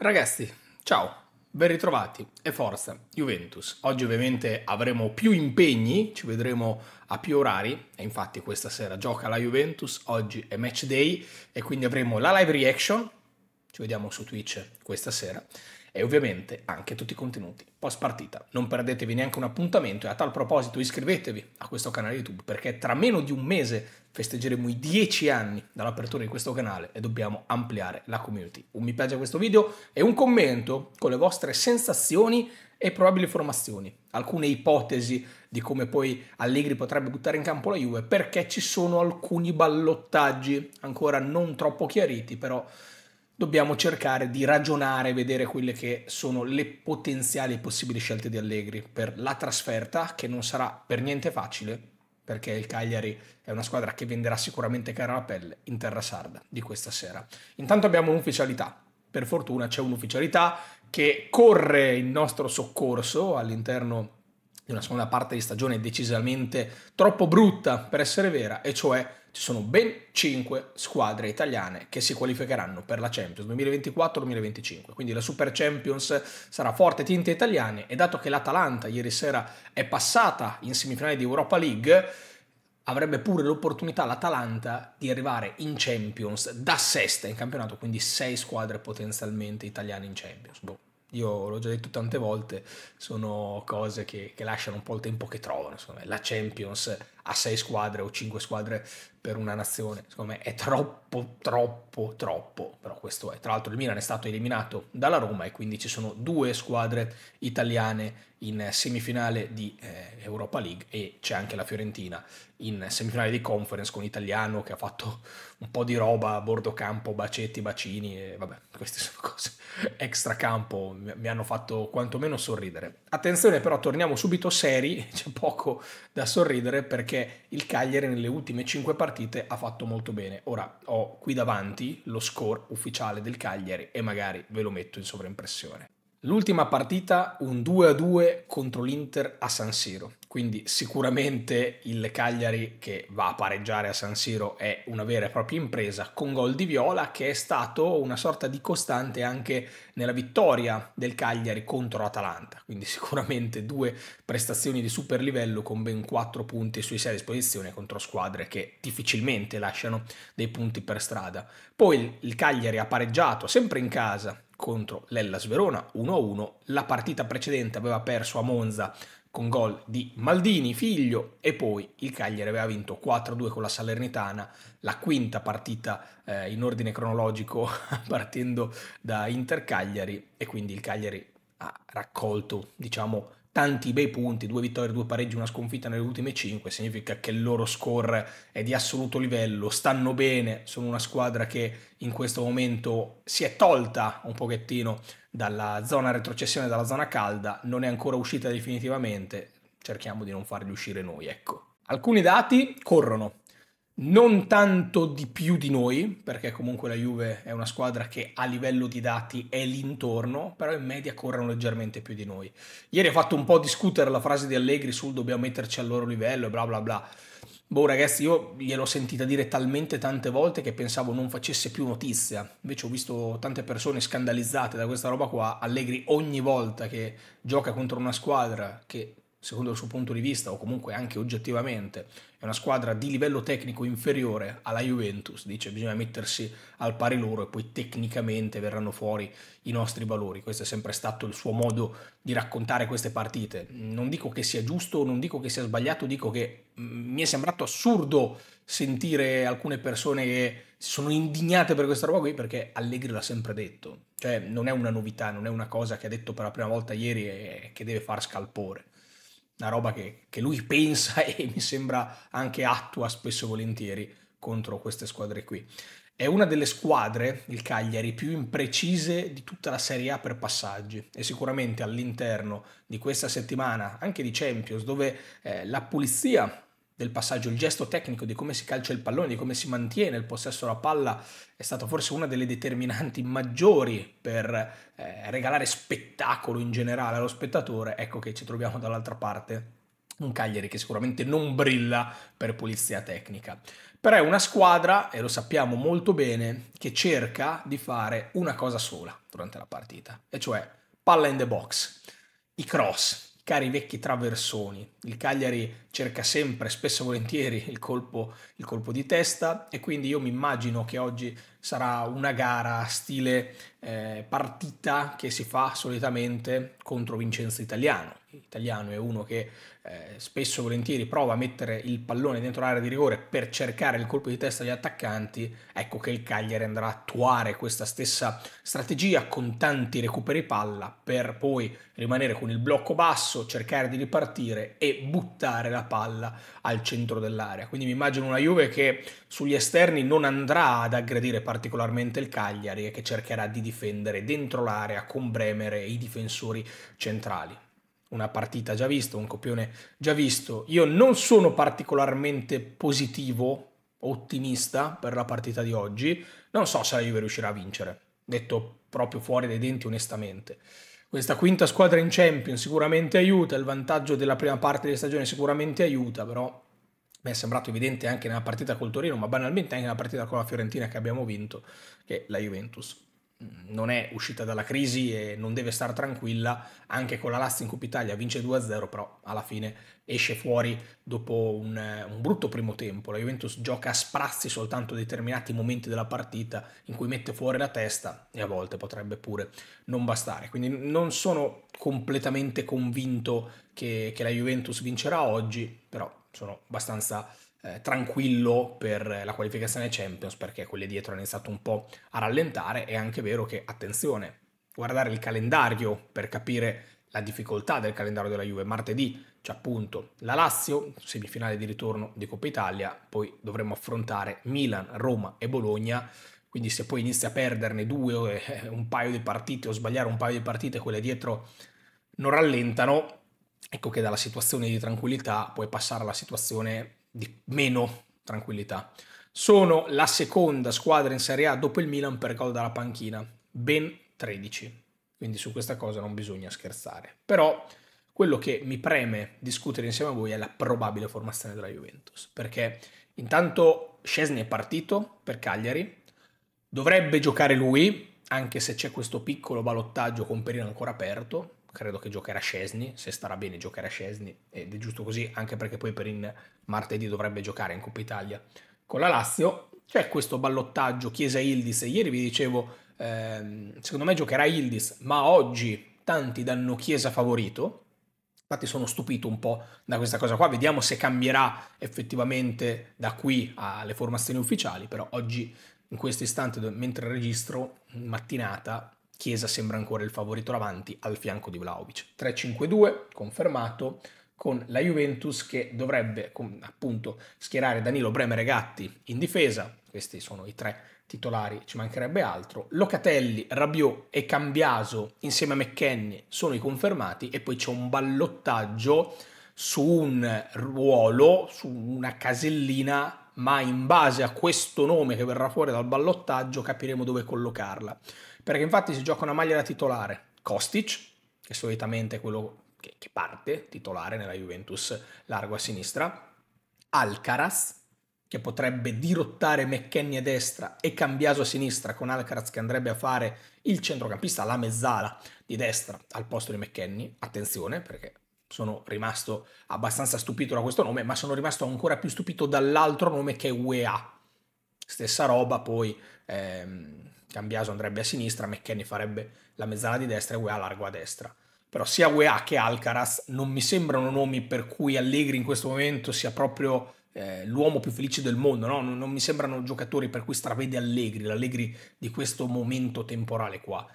Ragazzi, ciao, ben ritrovati e forza Juventus. Oggi ovviamente avremo più impegni, ci vedremo a più orari e infatti questa sera gioca la Juventus, oggi è match day e quindi avremo la live reaction, ci vediamo su Twitch questa sera e ovviamente anche tutti i contenuti post partita. Non perdetevi neanche un appuntamento e a tal proposito iscrivetevi a questo canale YouTube perché tra meno di un mese festeggeremo i 10 anni dall'apertura di questo canale e dobbiamo ampliare la community. Un mi piace a questo video e un commento con le vostre sensazioni e probabili formazioni, alcune ipotesi di come poi Allegri potrebbe buttare in campo la Juve perché ci sono alcuni ballottaggi ancora non troppo chiariti, però dobbiamo cercare di ragionare e vedere quelle che sono le potenziali e possibili scelte di Allegri per la trasferta, che non sarà per niente facile, perché il Cagliari è una squadra che venderà sicuramente cara la pelle in terra sarda di questa sera. Intanto abbiamo un'ufficialità, per fortuna c'è un'ufficialità che corre in nostro soccorso all'interno di una seconda parte di stagione decisamente troppo brutta per essere vera, e cioè ci sono ben 5 squadre italiane che si qualificheranno per la Champions 2024-2025, quindi la Super Champions sarà forte tinte italiane, e dato che l'Atalanta ieri sera è passata in semifinale di Europa League, avrebbe pure l'opportunità l'Atalanta di arrivare in Champions da sesta in campionato, quindi 6 squadre potenzialmente italiane in Champions. Boh. Io l'ho già detto tante volte, sono cose che lasciano un po' il tempo che trovano. Secondo me la Champions a 6 squadre o 5 squadre per una nazione, secondo me è troppo, però questo è. Tra l'altro il Milan è stato eliminato dalla Roma e quindi ci sono 2 squadre italiane in semifinale di Europa League, e c'è anche la Fiorentina in semifinale di Conference con Italiano che ha fatto un po' di roba a bordo campo, bacetti, bacini, e vabbè, queste sono cose extra campo, mi hanno fatto quantomeno sorridere. Attenzione però, torniamo subito seri, c'è poco da sorridere perché il Cagliari nelle ultime 5 partite ha fatto molto bene. Ora ho qui davanti lo score ufficiale del Cagliari e magari ve lo metto in sovraimpressione. L'ultima partita un 2-2 contro l'Inter a San Siro, quindi sicuramente il Cagliari che va a pareggiare a San Siro è una vera e propria impresa, con gol di Viola che è stato una sorta di costante anche nella vittoria del Cagliari contro l'Atalanta, quindi sicuramente 2 prestazioni di super livello con ben 4 punti sui 6 a disposizione contro squadre che difficilmente lasciano dei punti per strada. Poi il Cagliari ha pareggiato sempre in casa contro l'Hellas Verona 1-1, la partita precedente aveva perso a Monza con gol di Maldini, figlio, e poi il Cagliari aveva vinto 4-2 con la Salernitana, la quinta partita in ordine cronologico partendo da Inter-Cagliari, e quindi il Cagliari ha raccolto, diciamo, tanti bei punti, 2 vittorie, 2 pareggi, una sconfitta nelle ultime 5, significa che il loro score è di assoluto livello, stanno bene, sono una squadra che in questo momento si è tolta un pochettino dalla zona retrocessione, dalla zona calda, non è ancora uscita definitivamente, cerchiamo di non farli uscire noi, ecco. Alcuni dati corrono. Non tanto di più di noi, perché comunque la Juve è una squadra che a livello di dati è l'intorno, però in media corrono leggermente più di noi. Ieri ha fatto un po' discutere la frase di Allegri sul dobbiamo metterci al loro livello e bla bla bla. Boh ragazzi, io gliel'ho sentita dire talmente tante volte che pensavo non facesse più notizia, invece ho visto tante persone scandalizzate da questa roba qua. Allegri ogni volta che gioca contro una squadra che secondo il suo punto di vista, o comunque anche oggettivamente, è una squadra di livello tecnico inferiore alla Juventus, dice bisogna mettersi al pari loro e poi tecnicamente verranno fuori i nostri valori. Questo è sempre stato il suo modo di raccontare queste partite. Non dico che sia giusto, non dico che sia sbagliato, dico che mi è sembrato assurdo sentire alcune persone che sono indignate per questa roba qui, perché Allegri l'ha sempre detto. Cioè non è una novità, non è una cosa che ha detto per la prima volta ieri e che deve far scalpore. Una roba che lui pensa e mi sembra anche attua spesso e volentieri contro queste squadre qui. È una delle squadre, il Cagliari, più imprecise di tutta la Serie A per passaggi, e sicuramente all'interno di questa settimana, anche di Champions, dove la pulizia del passaggio, il gesto tecnico di come si calcia il pallone, di come si mantiene il possesso della palla è stata forse una delle determinanti maggiori per regalare spettacolo in generale allo spettatore, ecco che ci troviamo dall'altra parte un Cagliari che sicuramente non brilla per pulizia tecnica, però è una squadra, e lo sappiamo molto bene, che cerca di fare una cosa sola durante la partita, e cioè palla in the box, i cross, i cari vecchi traversoni. Il Cagliari cerca sempre, spesso e volentieri, il colpo di testa, e quindi io mi immagino che oggi sarà una gara stile partita che si fa solitamente contro Vincenzo Italiano. Italiano è uno che spesso e volentieri prova a mettere il pallone dentro l'area di rigore per cercare il colpo di testa degli attaccanti. Ecco che il Cagliari andrà a attuare questa stessa strategia con tanti recuperi palla per poi rimanere con il blocco basso, cercare di ripartire e buttare la palla al centro dell'area. Quindi mi immagino una Juve che sugli esterni non andrà ad aggredire particolarmente il Cagliari e che cercherà di difendere dentro l'area con Bremer e i difensori centrali. Una partita già vista, un copione già visto. Io non sono particolarmente positivo, ottimista per la partita di oggi. Non so se la Juve riuscirà a vincere, detto proprio fuori dai denti onestamente. Questa quinta squadra in Champions sicuramente aiuta, il vantaggio della prima parte di stagione sicuramente aiuta, però mi è sembrato evidente anche nella partita col Torino, ma banalmente anche nella partita con la Fiorentina che abbiamo vinto, che la Juventus non è uscita dalla crisi e non deve stare tranquilla. Anche con la Lazio in Coppa Italia vince 2-0, però alla fine esce fuori dopo un brutto primo tempo. La Juventus gioca a sprazzi soltanto determinati momenti della partita in cui mette fuori la testa, e a volte potrebbe pure non bastare. Quindi non sono completamente convinto che la Juventus vincerà oggi, però sono abbastanza tranquillo per la qualificazione Champions, perché quelle dietro hanno iniziato un po' a rallentare. È anche vero che, attenzione, guardare il calendario per capire la difficoltà del calendario della Juve. Martedì c'è appunto la Lazio, semifinale di ritorno di Coppa Italia, poi dovremo affrontare Milan, Roma e Bologna. Quindi se poi inizia a perderne due, un paio di partite, o sbagliare un paio di partite, quelle dietro non rallentano. Ecco che dalla situazione di tranquillità puoi passare alla situazione di meno tranquillità. Sono la seconda squadra in Serie A dopo il Milan per gol dalla panchina, ben 13, quindi su questa cosa non bisogna scherzare. Però quello che mi preme discutere insieme a voi è la probabile formazione della Juventus, perché intanto Szczesny è partito per Cagliari, dovrebbe giocare lui, anche se c'è questo piccolo ballottaggio con Perin ancora aperto. Credo che giocherà Szczesny, se starà bene giocherà Szczesny, ed è giusto così, anche perché poi Perin martedì dovrebbe giocare in Coppa Italia con la Lazio. C'è questo ballottaggio Chiesa-Yildiz, e ieri vi dicevo, secondo me giocherà Yildiz, ma oggi tanti danno Chiesa favorito. Infatti sono stupito un po' da questa cosa qua, vediamo se cambierà effettivamente da qui alle formazioni ufficiali, però oggi in questo istante, mentre registro, mattinata, Chiesa sembra ancora il favorito davanti al fianco di Vlahovic. 3-5-2 confermato, con la Juventus che dovrebbe appunto schierare Danilo, Bremer e Gatti in difesa. Questi sono i tre titolari, ci mancherebbe altro. Locatelli, Rabiot e Cambiaso insieme a McKennie sono i confermati, e poi c'è un ballottaggio su un ruolo, su una casellina, ma in base a questo nome che verrà fuori dal ballottaggio capiremo dove collocarla. Perché infatti si gioca una maglia da titolare, Kostic, che solitamente è quello che parte titolare nella Juventus, largo a sinistra, Alcaraz, che potrebbe dirottare McKennie a destra e Cambiaso a sinistra, con Alcaraz che andrebbe a fare il centrocampista, la mezzala di destra al posto di McKennie. Attenzione, perché sono rimasto abbastanza stupito da questo nome, ma sono rimasto ancora più stupito dall'altro nome, che è Weah. Stessa roba, poi Cambiaso andrebbe a sinistra, McKennie farebbe la mezzala di destra e Weah largo a destra. Però sia Weah che Alcaraz non mi sembrano nomi per cui Allegri in questo momento sia proprio l'uomo più felice del mondo, no? Non mi sembrano giocatori per cui stravede Allegri, l'Allegri di questo momento temporale qua.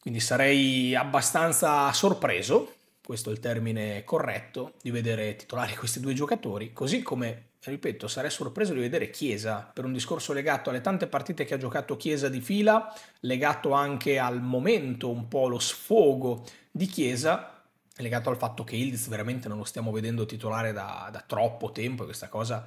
Quindi sarei abbastanza sorpreso, questo è il termine corretto, di vedere titolare questi due giocatori, così come, ripeto, sarei sorpreso di vedere Chiesa, per un discorso legato alle tante partite che ha giocato Chiesa di fila, legato anche al momento, un po' lo sfogo di Chiesa, legato al fatto che Yildiz veramente non lo stiamo vedendo titolare da troppo tempo, e questa cosa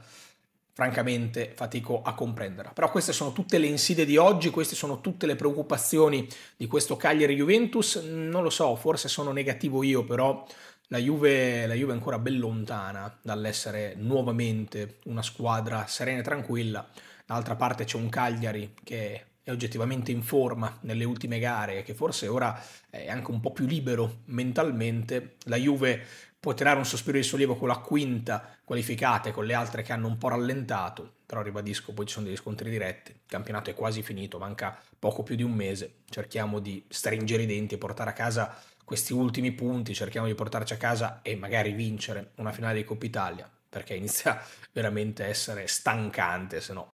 francamente fatico a comprenderla. Però queste sono tutte le insidie di oggi, queste sono tutte le preoccupazioni di questo Cagliari Juventus. Non lo so, forse sono negativo io, però La Juve è ancora ben lontana dall'essere nuovamente una squadra serena e tranquilla. D'altra parte c'è un Cagliari che è oggettivamente in forma nelle ultime gare, che forse ora è anche un po' più libero mentalmente. La Juve può tirare un sospiro di sollievo con la quinta qualificata e con le altre che hanno un po' rallentato, però ribadisco, poi ci sono degli scontri diretti, il campionato è quasi finito, manca poco più di un mese, cerchiamo di stringere i denti e portare a casa questi ultimi punti, cerchiamo di portarci a casa e magari vincere una finale di Coppa Italia, perché inizia veramente a essere stancante, se no.